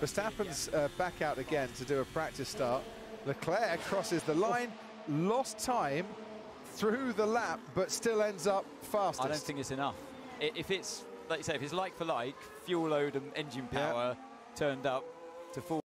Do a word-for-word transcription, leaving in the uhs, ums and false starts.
Verstappen's uh, back out again to do a practice start. Leclerc crosses the line, lost time through the lap, but still ends up fastest. I don't think it's enough. If it's, like you say, if it's like for like, fuel load and engine power yeah. turned up to full.